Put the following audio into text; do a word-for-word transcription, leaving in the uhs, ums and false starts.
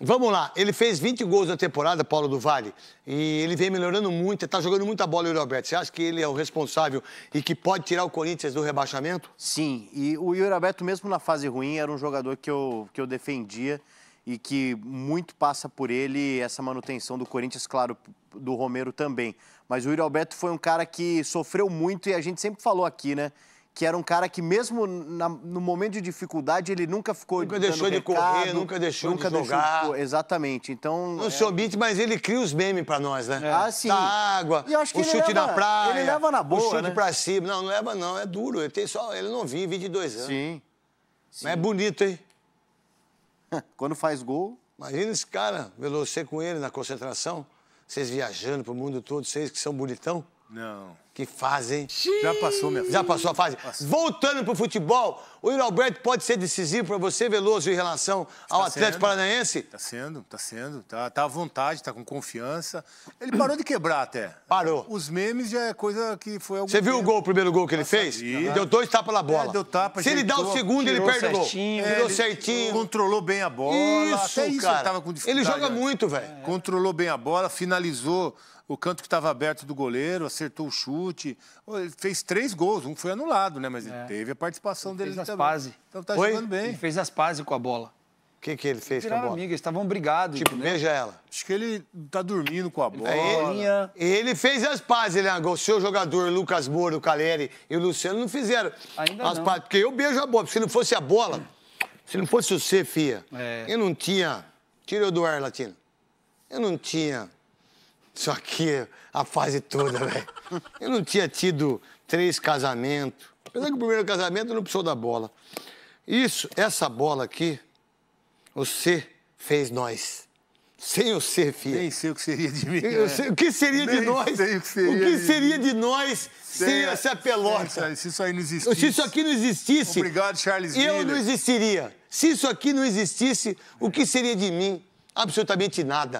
Vamos lá, ele fez vinte gols na temporada, Paulo do Valle, e ele vem melhorando muito, está jogando muita bola, o Yuri Alberto. Você acha que ele é o responsável e que pode tirar o Corinthians do rebaixamento? Sim, e o Yuri Alberto, mesmo na fase ruim, era um jogador que eu, que eu defendia e que muito passa por ele essa manutenção do Corinthians, claro, do Romero também. Mas o Yuri Alberto foi um cara que sofreu muito e a gente sempre falou aqui, né? Que era um cara que mesmo na, no momento de dificuldade, ele nunca ficou... Nunca deixou de correr, nunca deixou de jogar. Exatamente, então... Não se omite, mas ele cria os memes pra nós, né? Ah, sim. Da água, o chute na praia... Ele leva na boa, né? O chute pra cima. Não, não leva não, é duro. Ele tem só... Ele é novinho, vinte e dois anos. Sim. Mas é bonito, hein? Quando faz gol... Imagina esse cara, Veloso com ele na concentração. Vocês viajando pro mundo todo, vocês que são bonitão. Não. Que fase, hein? Já passou, minha filha. Já passou a fase. Passou. Voltando pro futebol, o Yuri Alberto pode ser decisivo para você, Veloso, em relação ao tá Atlético sendo. Paranaense? Tá sendo, tá sendo. Tá, tá à vontade, tá com confiança. Ele parou de quebrar até. Parou. Os memes já é coisa que foi... Você viu o gol, o primeiro gol que ele Nossa, fez? Vida. Deu dois tapas na bola. É, deu tapa, se ele dá o segundo, ele perde o gol. Certinho, é, ele certinho. Controlou bem a bola. Isso, até isso cara. Ele tava com dificuldade. Ele joga muito, velho. É. Controlou bem a bola, finalizou... O canto que estava aberto do goleiro, acertou o chute. Ele fez três gols, um foi anulado, né? Mas é. ele teve a participação ele dele fez as também. Pazes. Então tá Oi? jogando bem. Ele fez as pazes com a bola. O que, que ele fez ele com a bola? Amiga, eles estavam brigados. Tipo, beija ela. Acho que ele tá dormindo com a bola. É, ele, ele fez as pazes, ele né? O seu jogador, Lucas Moura, o Caleri e o Luciano não fizeram Ainda as não. pazes. Porque eu beijo a bola. Porque se não fosse a bola, se não fosse você, Fia, é. eu não tinha... Tirou do ar, Latino. Eu não tinha... Isso aqui, a fase toda, velho. Eu não tinha tido três casamentos. Apesar que o primeiro casamento não precisou da bola. Isso, essa bola aqui, o C fez nós. Sem o C, filho. Nem sei o que seria de mim. Eu sei, o que seria Nem de nós? Sei o que seria, o que seria de, de nós sem, sem essa pelota? Se isso aí não existisse. Se isso aqui não existisse. Obrigado, Charles Miller. Eu não existiria. Se isso aqui não existisse, o que seria de mim? Absolutamente nada.